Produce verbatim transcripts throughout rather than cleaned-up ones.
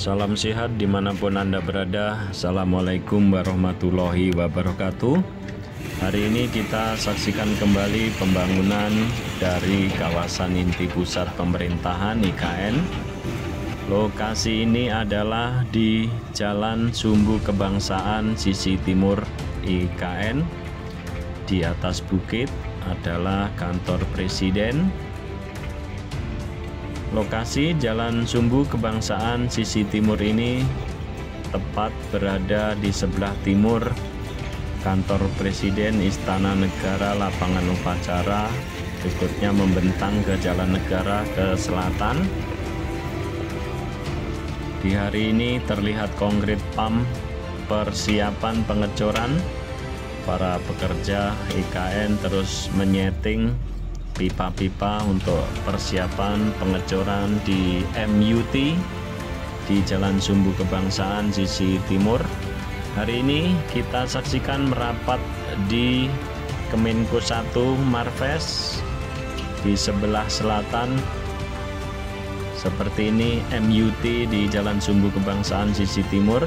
Salam sehat dimanapun Anda berada. Assalamualaikum warahmatullahi wabarakatuh. Hari ini kita saksikan kembali pembangunan dari kawasan inti pusat pemerintahan I K N. Lokasi ini adalah di Jalan Sumbu Kebangsaan sisi timur I K N. Di atas bukit adalah kantor presiden. Lokasi Jalan Sumbu Kebangsaan sisi timur ini tepat berada di sebelah timur kantor presiden, Istana Negara, lapangan upacara, berikutnya membentang ke Jalan Negara ke selatan. Di hari ini terlihat konkrit pam persiapan pengecoran. Para pekerja I K N terus menyeting pipa-pipa untuk persiapan pengecoran di M U T di Jalan Sumbu Kebangsaan sisi timur. Hari ini kita saksikan merapat di Kemenko satu Marves di sebelah selatan. Seperti ini M U T di Jalan Sumbu Kebangsaan sisi timur.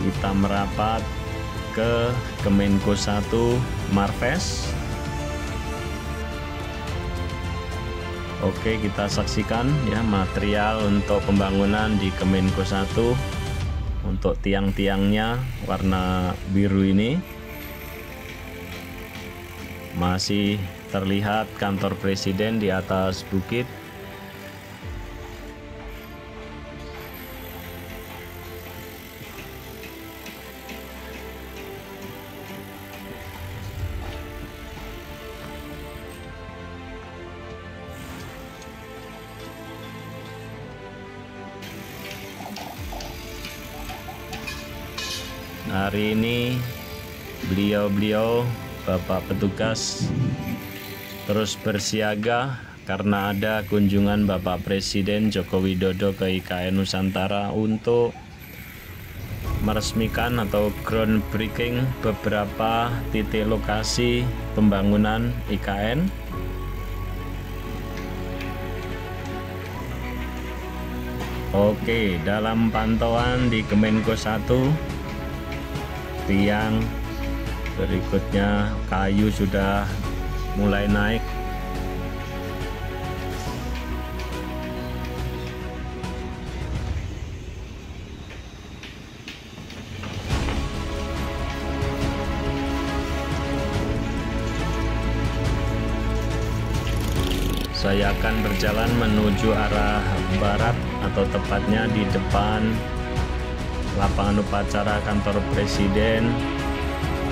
Kita merapat ke Kemenko satu Marves. Oke, kita saksikan ya material untuk pembangunan di Kemenko satu. Untuk tiang-tiangnya warna biru ini. Masih terlihat kantor presiden di atas bukit. Hari ini beliau-beliau Bapak petugas terus bersiaga karena ada kunjungan Bapak Presiden Joko Widodo ke I K N Nusantara untuk meresmikan atau groundbreaking beberapa titik lokasi pembangunan I K N. Oke, dalam pantauan di Kemenko satu, tiang, berikutnya kayu sudah mulai naik. Saya akan berjalan menuju arah barat atau tepatnya di depan lapangan upacara kantor presiden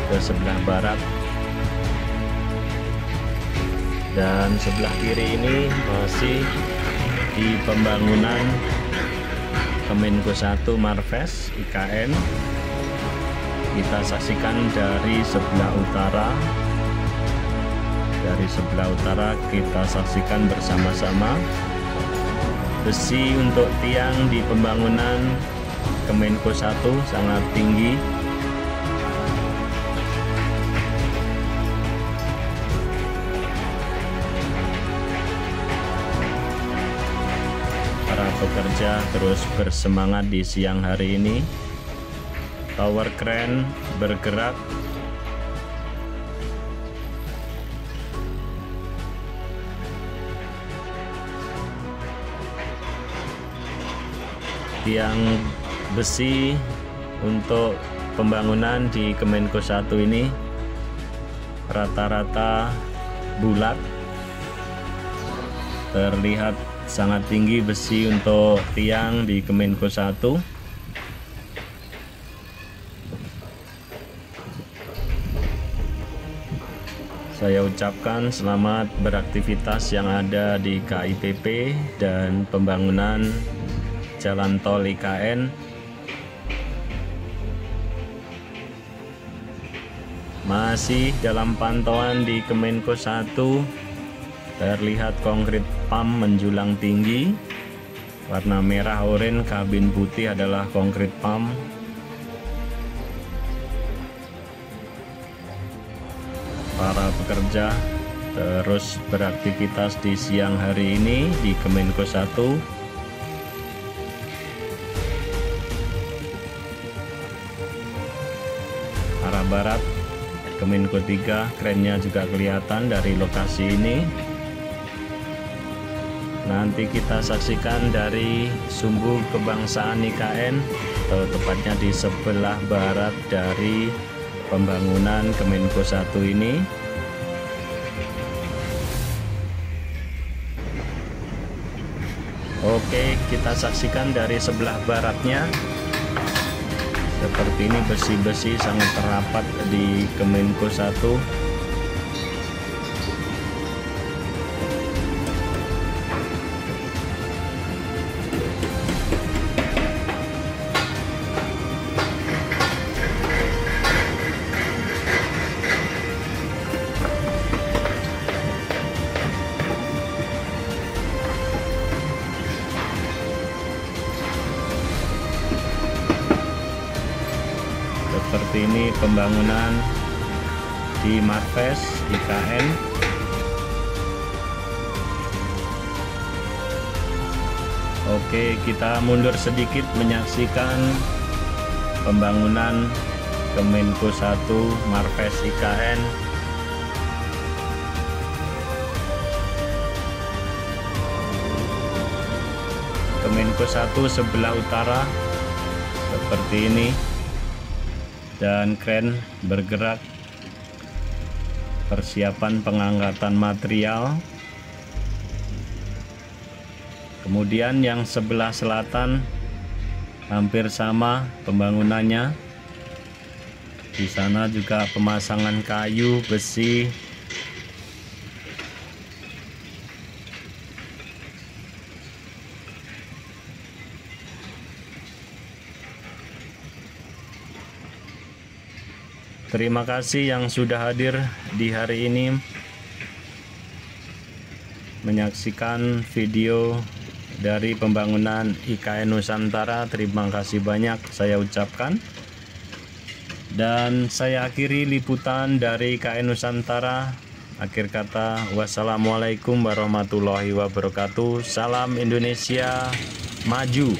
ke sebelah barat, dan sebelah kiri ini masih di pembangunan Kemenko satu Marves I K N. Kita saksikan dari sebelah utara. Dari sebelah utara kita saksikan bersama-sama besi untuk tiang di pembangunan Kemenko satu sangat tinggi. Para pekerja terus bersemangat di siang hari ini. Tower crane bergerak. Tiang besi untuk pembangunan di Kemenko satu ini rata-rata bulat, terlihat sangat tinggi besi untuk tiang di Kemenko satu. Saya ucapkan selamat beraktivitas yang ada di K I P P dan pembangunan jalan tol I K N. Masih dalam pantauan di Kemenko satu, terlihat konkrit pam menjulang tinggi. Warna merah oranye, kabin putih adalah konkrit pam. Para pekerja terus beraktivitas di siang hari ini di Kemenko satu. Barat, Kemenko tiga, kerennya juga kelihatan dari lokasi ini. Nanti kita saksikan dari sumbu kebangsaan I K N, atau tepatnya di sebelah barat dari pembangunan Kemenko satu ini. Oke, kita saksikan dari sebelah baratnya. Seperti ini besi-besi sangat terapat di Kemenko satu. Seperti ini pembangunan di Marves I K N. Oke, kita mundur sedikit menyaksikan pembangunan Kemenko satu Marves I K N. Kemenko satu sebelah utara seperti ini. Dan kren bergerak, persiapan pengangkatan material. Kemudian yang sebelah selatan hampir sama pembangunannya. Di sana juga pemasangan kayu, besi. Terima kasih yang sudah hadir di hari ini menyaksikan video dari pembangunan I K N Nusantara. Terima kasih banyak saya ucapkan. Dan saya akhiri liputan dari I K N Nusantara. Akhir kata, wassalamualaikum warahmatullahi wabarakatuh. Salam Indonesia Maju.